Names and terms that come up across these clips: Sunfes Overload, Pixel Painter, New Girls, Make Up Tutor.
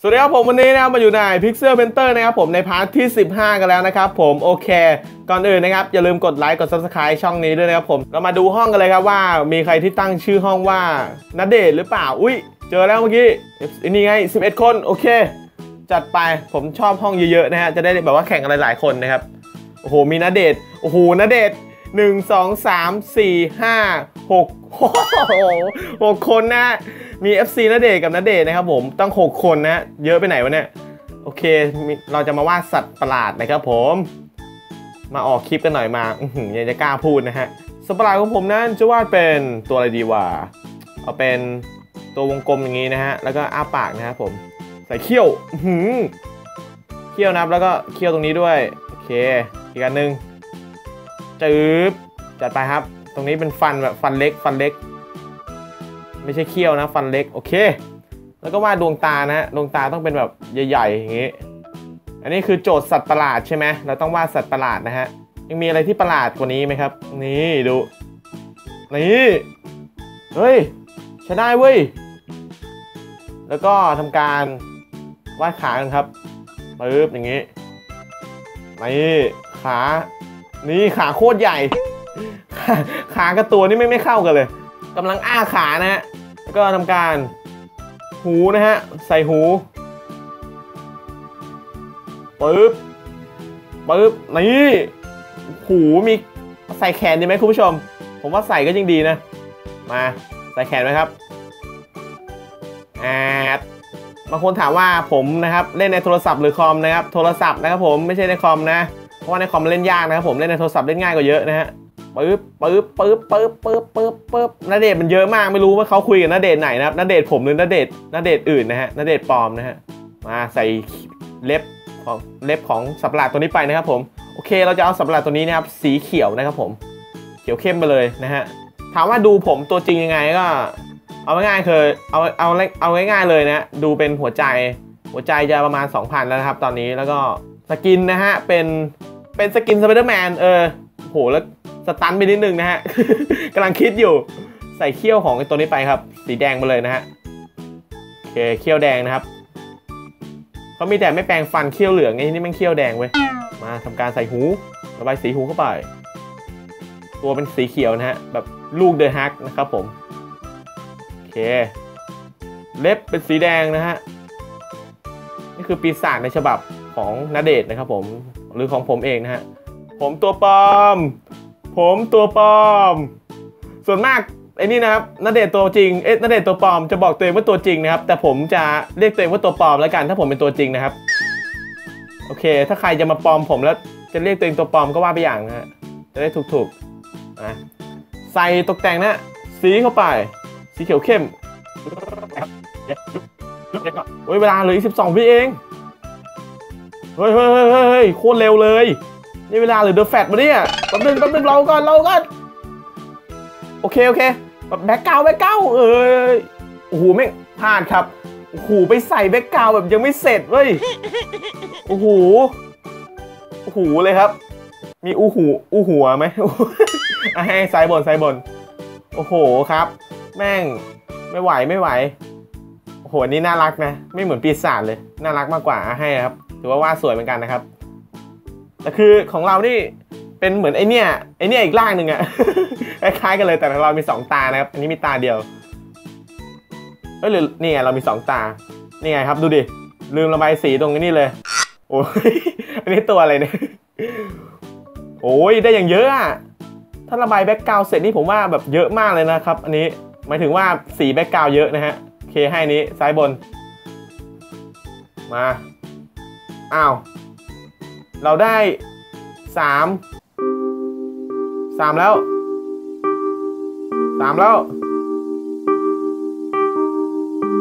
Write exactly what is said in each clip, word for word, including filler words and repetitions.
สวัสดีครับผมวันนี้นะครับมาอยู่ใน Pixel Painter นะครับผมในพาร์ทที่สิบห้ากันแล้วนะครับผมโอเคก่อนอื่นนะครับอย่าลืมกดไลค์กด Subscribe ช่องนี้ด้วยนะครับผมเรามาดูห้องกันเลยครับว่ามีใครที่ตั้งชื่อห้องว่าณเดชน์หรือเปล่าอุ้ยเจอแล้วเมื่อกี้นี่ไงสิบเอ็ดคนโอเคจัดไปผมชอบห้องเยอะๆนะฮะจะได้แบบว่าแข่งกันหลายๆคนนะครับโอ้โหมีณเดชน์โอ้โหณเดชน์หนึ่งสองสามสี่ห้าหกโอ้โหหกคนนะมี เอฟ ซี ณเดชน์กับณเดชน์นะครับผมตั้งหกคนนะเยอะไปไหนวะเนี่ยโอเคเราจะมาวาดสัตว์ประหลาดนะครับผมมาออกคลิปกันหน่อยมายังจะกล้าพูดนะฮะสัตว์ประหลาดของผมนั้นจะวาดเป็นตัวอะไรดีวะเอาเป็นตัววงกลมอย่างนี้นะฮะแล้วก็อ้าปากนะครับผมใส่เขี้ยวเขี้ยวนับแล้วก็เขี้ยวตรงนี้ด้วยโอเคอีกอันหนึ่งจืบจัดไปครับตรงนี้เป็นฟันแบบฟันเล็กฟันเล็กไม่ใช่เขี้ยวนะฟันเล็กโอเคแล้วก็วาดดวงตานะดวงตาต้องเป็นแบบใหญ่ๆอย่างงี้อันนี้คือโจทย์สัตว์ประหลาดใช่ไหมเราต้องวาดสัตว์ประหลาดนะฮะยังมีอะไรที่ประหลาดกว่านี้ไหมครับนี่ดูนี่เฮ้ยใช้ได้เว้ยแล้วก็ทำการวาดขากันครับปึ๊บอย่างงี้นี่ขานี่ขาโคตรใหญ่ขากับตัวนี่ไม่ไม่เข้ากันเลยกำลังอ้าขานะฮะแล้วก็ทำการหูนะฮะใส่หูปึ๊บปึ๊บนี่หูมีใส่แขนดีไหมคุณผู้ชมผมว่าใส่ก็ยิ่งดีนะมาใส่แขนไหมครับแอดบางคนถามว่าผมนะครับเล่นในโทรศัพท์หรือคอมนะครับโทรศัพท์นะครับผมไม่ใช่ในคอมนะเพราะว่าในคอมเล่นยากนะครับผมเล่นในโทรศัพท์เล่นง่ายกว่าเยอะนะฮะปึ๊บปึ๊บปึ๊บปึ๊บปึ๊บปึ๊บปึ๊บณเดชน์มันเยอะมากไม่รู้ว่าเขาคุยกับณเดชน์ไหนนะครับณเดชน์ผมหรือณเดชน์ณเดชน์อื่นนะฮะณเดชน์ปลอมนะฮะมาใส่เล็บของเล็บของสัตว์ประหลาดตัวนี้ไปนะครับผมโอเคเราจะเอาสัตว์ประหลาดตัวนี้นะครับสีเขียวนะครับผมเขียวเข้มไปเลยนะฮะถามว่าดูผมตัวจริงยังไงก็เอาง่ายๆคือเอาเอาเอาง่ายๆเลยนะดูเป็นหัวใจหัวใจจะประมาณ สองพัน แล้วนะครับตอนนี้แล้วก็สกินนะฮะเป็นเป็นสกินสไปเดอร์แมนเออโหแล้วสตันไปนิดนึงนะฮะกำลังคิดอยู่ใส่เขี้ยวของตัวนี้ไปครับสีแดงมาเลยนะฮะโอเคเขี้ยวแดงนะครับเขามีแต่ไม่แปลงฟันเขี้ยวเหลืองไงที่นี่มันเขี้ยวแดงเว้ยมาทำการใส่หูระบายสีหูเข้าไปตัวเป็นสีเขียวนะฮะแบบลูกเดอะฮักนะครับผมโอเคเล็บเป็นสีแดงนะฮะนี่คือปีศาจในฉบับของณเดชน์นะครับผมหรือของผมเองนะฮะผมตัวปลอมผมตัวปลอมส่วนมากไอ้นี่นะครับณเดชน์ตัวจริงเอ๊ะณเดชน์ตัวปลอมจะบอกตัวเองว่าตัวจริงนะครับแต่ผมจะเรียกตัวเองว่าตัวปลอมแล้วกันถ้าผมเป็นตัวจริงนะครับโอเคถ้าใครจะมาปลอมผมแล้วจะเรียกตัวเองตัวปลอมก็ว่าไปอย่างนะฮะจะได้ถูกๆนะใส่ตกแต่งนะสีเข้าไปสีเขียวเข้มโอ้ยเวลาเหลืออีกสิบสองวิเองเฮ้ยเฮ้ยเฮ้ยโคตรเร็วเลยนี่เวลาหรือเดอะแฟตมาเนี่ยแป๊บนึงแป๊บนึงเราก่อนเราก่อนโอเคโอเคแบบแบ็คกราวด์แบ็คกราวด์เอ้ยโอ้โหแม่งพลาดครับโอ้โหไปใส่แบ็คกราวด์แบบยังไม่เสร็จเว้ยโอ้โหโอ้โหเลยครับมีอู้หูอู้หัวไหมอ่ะให้ใส่บนใส่บนโอ้โหครับแม่งไม่ไหวไม่ไหวโอ้โหนี่น่ารักนะไม่เหมือนปีศาจเลยน่ารักมากกว่าอ่ะให้ครับถือว่าวาดสวยเหมือนกันนะครับแต่คือของเรานี่เป็นเหมือนไอเนี้ยไอเนี้ยอีกร่างหนึ่งอะคล้ายๆกันเลยแต่ของเรามีสองตานะครับอันนี้มีตาเดียวเอ้ยหรือนี่ไงเรามีสองตานี่ไงครับดูดิลืมระบายสีตรงนี้เลยโอ้ยอันนี้ตัวอะไรเนี่ยโอ้ยได้อย่างเยอะอะถ้าระบายแบ็คกราวด์เสร็จนี่ผมว่าแบบเยอะมากเลยนะครับอันนี้หมายถึงว่าสีแบ็คกราวด์เยอะนะฮะโอเคให้นี้ซ้ายบนมาอ้าวเราได้สามสามแล้วสามแล้ว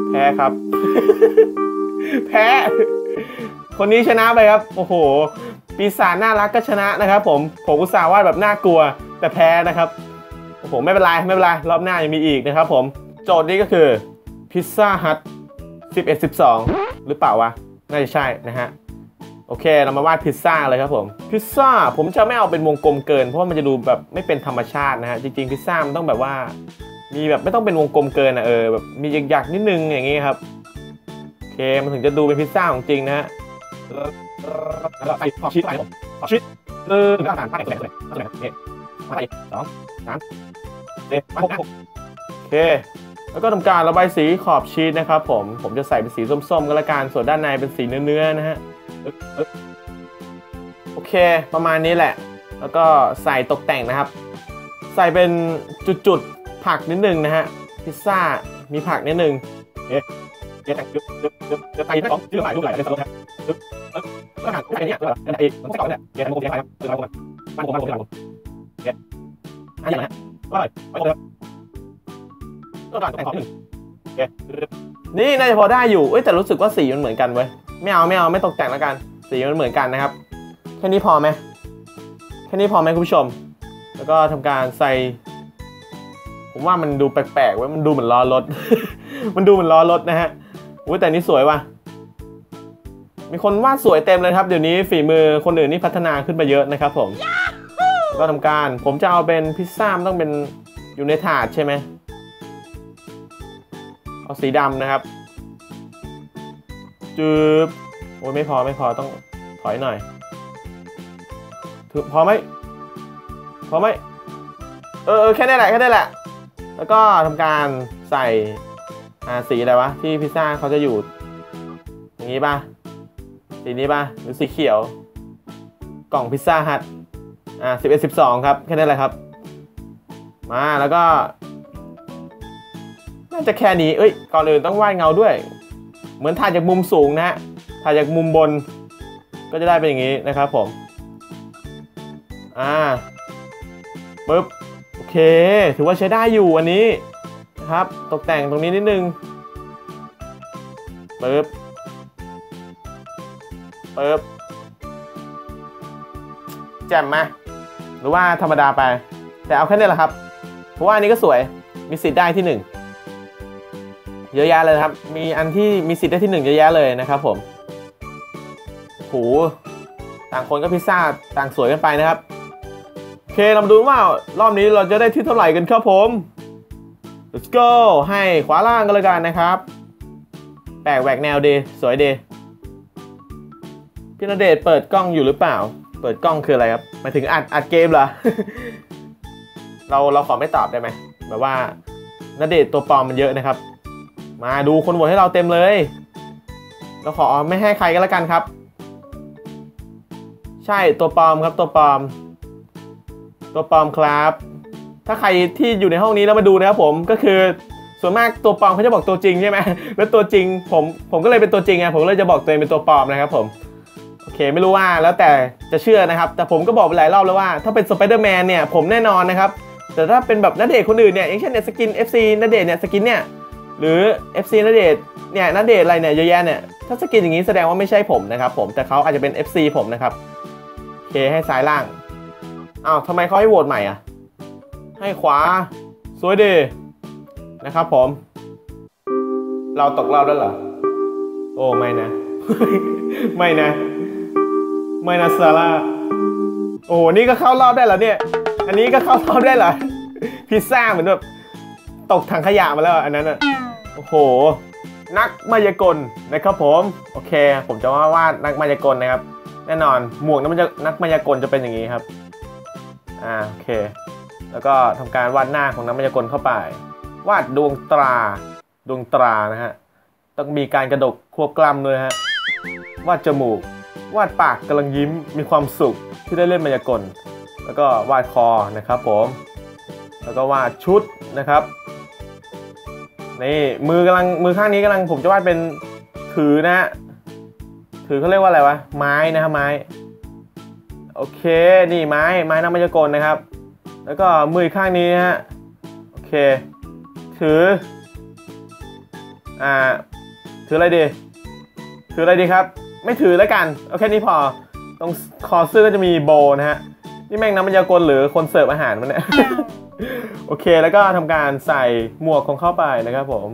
แพ้ครับ แพ้คนนี้ชนะไปครับโอ้โหปีศาจน่ารักก็ชนะนะครับผมผมอุตส่าห์วาดแบบน่ากลัวแต่แพ้นะครับโอ้โหไม่เป็นไรไม่เป็นไรรอบหน้ายังมีอีกนะครับผมโจทย์นี้ก็คือพิซซ่าฮัทสิบเอ็ด สิบสองหรือเปล่าวะน่าจะใช่นะฮะโอเคเรามาวาดพิซซ่าเลยครับผมพิซซ่าผมจะไม่เอาเป็นวงกลมเกินเพราะว่ามันจะดูแบบไม่เป็นธรรมชาตินะฮะจริงๆพิซซ่ามันต้องแบบว่ามีแบบไม่ต้องเป็นวงกลมเกินนะเออแบบมีหยักๆนิดนึงอย่างงี้ครับโอเค เคมันถึงจะดูเป็นพิซซ่าของจริงนะฮะแล้วใส่ขอบชีสไปผมขอบชีสเอออาหารภาคไหนตัวไหนตัวไหนนี่มาใส่สองสามสี่ห้าหกโอเคแล้วก็ทำการระบายสีขอบชีสนะครับผมผมจะใส่เป็นสีส้มๆก็แล้วกันส่วนด้านในเป็นสีเนื้อๆนะฮะโอเคประมาณนี้แหละแล้วก็ใส่ตกแต่งนะครับใส่เป็นจุดๆผักนิดนึงนะฮะพิซซ่ามีผักนิดนึงเอ๊ะเดี๋ยวจะไปนะชื่ออะไรดูอะไรเป็นสโลว์นะแล้วงานอะไรเนี่ยอะไรต้องใส่ก่อนเนี่ยเดี๋ยวทำโมเดลไปครับเดี๋ยวทำโมเดลมันโมเดลมันโมเดลเดี๋ยวอะไรนะว่าอะไรไปเลยต้องการตกแต่งขอบหนึ่งเดี๋ยวนี่น่าจะพอได้อยู่เอ้ยแต่รู้สึกว่าสีมันเหมือนกันเว้ยไม่เอาไม่เอาไม่ตกแต่งแล้วกันสีมันเหมือนกันนะครับแค่นี้พอไหมแค่นี้พอไหมคุณผู้ชมแล้วก็ทำการใส่ผมว่ามันดูแปลกๆไว้มันดูเหมือนล้อรถ มันดูเหมือนล้อรถนะฮะอุ้ยแต่นี้สวยว่ะมีคนวาดสวยเต็มเลยครับเดี๋ยวนี้ฝีมือคนอื่นนี่พัฒนาขึ้นไปเยอะนะครับผม ก็ทำการผมจะเอาเป็นพิซซ่าต้องเป็นอยู่ในถาดใช่ไหมเอาสีดำนะครับจืบโอ้ยไม่พอไม่พอต้องถอยหน่อยพอไหมพอไหมเออแค่ได้แหละแค่ได้แหละแล้วก็ทำการใส่สีอะไรวะที่พิซซ่าเขาจะอยู่อย่างนี้ป่ะสีนี้ป่ะหรือสีเขียวกล่องพิซซ่าฮัทอ่าสิบเอ็ดสิบสองครับแค่ได้แหละครับมาแล้วก็น่าจะแค่นี้เอ้ยก่อนอื่นต้องวาดเงาด้วยเหมือนถ่ายจากมุมสูงนะฮะถ่ายจากมุมบนก็จะได้เป็นอย่างนี้นะครับผมอ่าปึ๊บโอเคถือว่าใช้ได้อยู่อันนี้นะครับตกแต่งตรงนี้นิดนึงปึ๊บปึ๊บแจ่มไหมหรือว่าธรรมดาไปแต่เอาแค่นี้แหละครับเพราะว่าอันนี้ก็สวยมีสิทธิ์ได้ที่หนึ่งเยอะแยะเลยครับมีอันที่มีสิทธิ์ได้ที่หนึ่งเยอะแยะเลยนะครับผมโหต่างคนก็พิซซ่าต่างสวยกันไปนะครับโอเคเรามาดูว่ารอบนี้เราจะได้ที่เท่าไหร่กันครับผม let's go ให้ขวาล่างกันเลยกันนะครับแปลกแหวกแนวดีสวยดีพี่ณเดชน์เปิดกล้องอยู่หรือเปล่าเปิดกล้องคืออะไรครับหมายถึงอัดอัดเกมเหรอ เราเราขอไม่ตอบได้ไหมแบบว่าณเดชน์ตัวปลอมมันเยอะนะครับมาดูคนโหวตให้เราเต็มเลยเราขอไม่ให้ใครกันแล้วกันครับใช่ตัวปลอมครับตัวปลอมตัวปลอมครับถ้าใครที่อยู่ในห้องนี้แล้วมาดูนะครับผมก็คือส่วนมากตัวปลอมเขาจะบอกตัวจริงใช่ไหมแล้วตัวจริงผมผมก็เลยเป็นตัวจริงไงผมเลยจะบอกตัวเองเป็นตัวปลอมนะครับผมโอเคไม่รู้ว่าแล้วแต่จะเชื่อนะครับแต่ผมก็บอกไปหลายรอบแล้วว่าถ้าเป็นสไปเดอร์แมนเนี่ยผมแน่นอนนะครับแต่ถ้าเป็นแบบณเดชน์คนอื่นเนี่ยอย่างเช่นเนี่ยสกิน เอฟ ซี ณเดชน์เนี่ยสกินเนี่ยหรือ เอฟ ซี ณเดชน์เนี่ยณเดชน์อะไรเนี่ยเยอะแยะเนี่ยถ้าสกินอย่างนี้แสดงว่าไม่ใช่ผมนะครับผมแต่เขาอาจจะเป็น เอฟ ซี ผมนะครับโอเคให้ซ้ายล่างอ้าวทำไมเขาให้โหวตใหม่อ่ะให้ขวาสวยดีนะครับผมเราตกรอบแล้วเหรอโอ้ไม่นะ ไม่นะไม่นะซาร่าโอ้นี่ก็เข้ารอบได้เหรอเนี่ยอันนี้ก็เข้ารอบได้เหรอ พิซซ่าเหมือนแบบตกถังขยะมาแล้วอันนั้นอ่ะโอ้โหนักมายากลนะครับผมโอเคผมจะว่าวาดนักมายากลนะครับแน่นอนหมวกนั้นมันจะนักมายากลจะเป็นอย่างนี้ครับอ่าโอเคแล้วก็ทำการวาดหน้าของนักมายากลเข้าไปวาดดวงตราดวงตรานะฮะต้องมีการกระดกควบกล้ำเลยฮะวาดจมูกวาดปากกำลังยิ้มมีความสุขที่ได้เล่นมายากลแล้วก็วาดคอนะครับผมแล้วก็วาดชุดนะครับนี่มือกำลังมือข้างนี้กำลังผมจะวาดเป็นถือนะฮะถือเขาเรียกว่าอะไรวะไม้นะครับไม้โอเคนี่ไม้ไม้นักมายากลนะครับแล้วก็มือข้างนี้นะฮะโอเคถืออ่าถืออะไรดีถืออะไรดีครับไม่ถือแล้วกันเอาแค่นี้พอตรงคอเสื้อก็จะมีโบนะฮะนี่แม่งนักมายากลหรือคนเสิร์ฟอาหารมันเนี่ย โอเคแล้วก็ทำการใส่หมวกของเข้าไปนะครับผม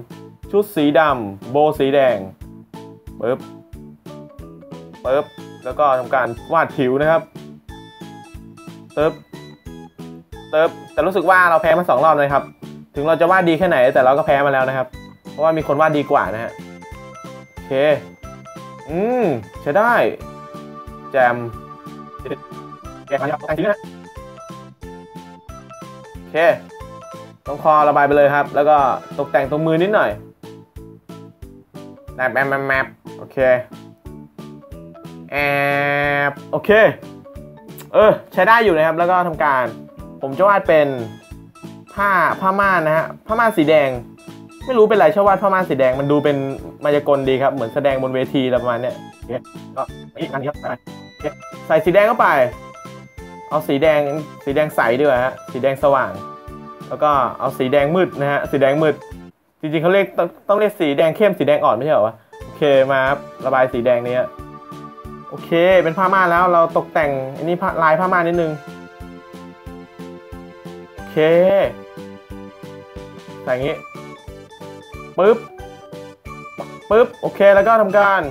ชุดสีดำโบสีแดงปึ๊บปึ๊บแล้วก็ทำการวาดผิวนะครับเติบเติบแต่รู้สึกว่าเราแพ้มาสองรอบเลยครับถึงเราจะวาดดีแค่ไหนแต่เราก็แพ้มาแล้วนะครับเพราะว่ามีคนวาดดีกว่านะฮะโอเค เคอืมใช้ได้แจมแกะขยับแต่งทีนะโอเคตรงคอระบายไปเลยครับแล้วก็ตกแต่งตรงมือนิดหน่อยแมปแมปแมปโอเคแอบโอเคเออใช้ได้อยู่นะครับแล้วก็ทำการผมจะวาดเป็นผ้าผ้าม่านนะฮะผ้าม่านสีแดงไม่รู้เป็นไรชอบวาดผ้าม่านสีแดงมันดูเป็นมายากลดีครับเหมือนแสดงบนเวทีประมาณเนี้ยก็อีกอันนี้ครับใส่สีแดงเข้าไปเอาสีแดงสีแดงใสดีกว่าฮะสีแดงสว่างแล้วก็เอาสีแดงมืดนะฮะสีแดงมืดจริงๆเขาเรียกต้องเรียกสีแดงเข้มสีแดงอ่อนไม่ใช่เหรอวะโอเคมาระบายสีแดงนี้โอเคเป็นผ้าม่านแล้วเราตกแต่งอันนี้ลายผ้าม่านนิดนึงโอเคใส่อย่างนี้ปึ๊บปึ๊บโอเคแล้วก็ทำการ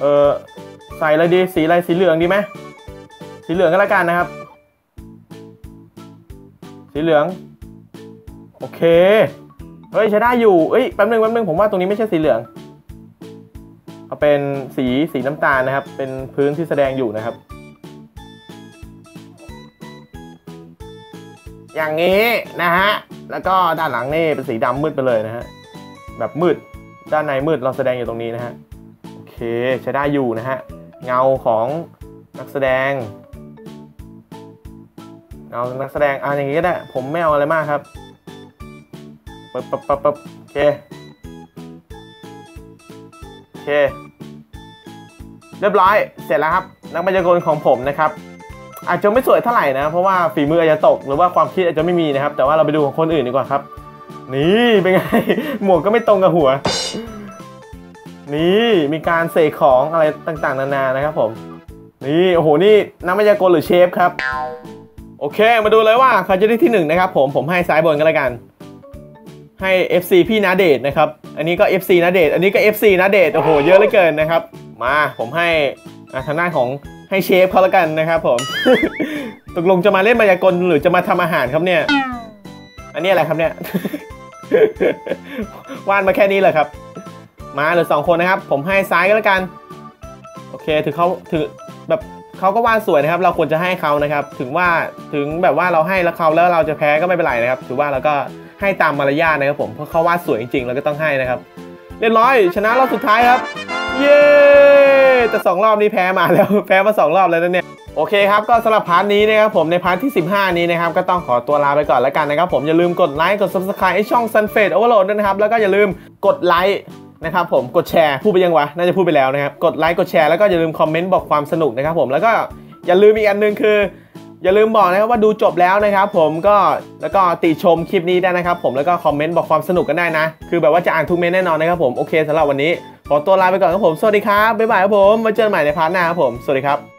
เออใส่อะไรดีสีอะไรสีเหลืองดีไหมสีเหลืองก็แล้วกันนะครับสีเหลืองโอเคเฮ้ยใช้ได้อยู่เอ้ยแป๊บนึงแป๊บนึงผมว่าตรงนี้ไม่ใช่สีเหลืองเอาเป็นสีสีน้ำตาลนะครับเป็นพื้นที่แสดงอยู่นะครับอย่างนี้นะฮะแล้วก็ด้านหลังนี่เป็นสีดำมืดไปเลยนะฮะแบบมืดด้านในมืดเราแสดงอยู่ตรงนี้นะฮะโอเคใช้ได้อยู่นะฮะเงาของนักแสดงเงานักแสดงอ่ะอย่างนี้ก็ได้ผมไม่เอาอะไรมากครับปึ๊บปึ๊บปึ๊บปึ๊บโอเคโอเคเรียบร้อยเสร็จแล้วครับนักมายากลของผมนะครับอาจจะไม่สวยเท่าไหร่นะเพราะว่าฝีมืออาจจะตกหรือว่าความคิดอาจจะไม่มีนะครับแต่ว่าเราไปดูของคนอื่นดีกว่าครับนี่เป็นไงหมวกก็ไม่ตรงกับหัวนี่มีการเสกของอะไรต่างๆนานานะครับผมนี่โอ้โหนี่นักมายากลหรือเชฟครับโอเคมาดูเลยว่าใครจะได้ที่หนึ่งนะครับผมผมให้ซ้ายบนก็แล้วกันให้ เอฟ ซี พี่ณเดชน์นะครับอันนี้ก็ เอฟ ซี ณเดชน์อันนี้ก็ เอฟ ซี ณเดชน์โอ้โหเยอะเหลือเกินนะครับมาผมให้ทางด้านของให้เชฟเขาแล้วกันนะครับผมตกลงจะมาเล่นมายากลหรือจะมาทำอาหารครับเนี่ยอันนี้อะไรครับเนี่ยวาดมาแค่นี้เลยครับมาเหลือสองคนนะครับผมให้ซ้ายก็แล้วกันโอเคถือเขาถือแบบเขาก็วาดสวยนะครับเราควรจะให้เขานะครับถึงว่าถึงแบบว่าเราให้แล้วเขาแล้วเราจะแพ้ก็ไม่เป็นไรนะครับถือว่าเราก็ให้ตามมารยาทนะครับผมเพราะเขาวาดสวยจริงๆเราก็ต้องให้นะครับเรียบร้อยชนะรอบสุดท้ายครับเย้แต่สองรอบนี้แพ้มาแล้วแพ้มาสองรอบแล้วนะเนี่ยโอเคครับก็สำหรับพาร์ทนี้นะครับผมในพาร์ทที่สิบห้านี้นะครับก็ต้องขอตัวลาไปก่อนแล้วกันนะครับผมอย่าลืมกดไลค์กด ซับสไครบ์ ให้ช่อง Sunfes Overload ด้วยนะครับแล้วก็อย่าลืมกดไลค์นะครับผมกดแชร์พูดไปยังวะน่าจะพูดไปแล้วนะครับกดไลค์กดแชร์แล้วก็อย่าลืมคอมเมนต์บอกความสนุกนะครับผมแล้วก็อย่าลืมอีกอันนึงคืออย่าลืมบอกนะครับว่าดูจบแล้วนะครับผมก็แล้วก็ติชมคลิปนี้ได้นะครับผมแล้วก็คอมเมนต์บอกความสนุกกันได้นะคือแบบว่าจะอ่านทุกเมนต์แน่นอนนะครับผมโอเคสำหรับวันนี้ขอตัวลาไปก่อนครับผมสวัสดีครับบ๊ายบายครับผมมาเจอกันใหม่ในพาร์ทหน้าครับผมสวัสดีครับ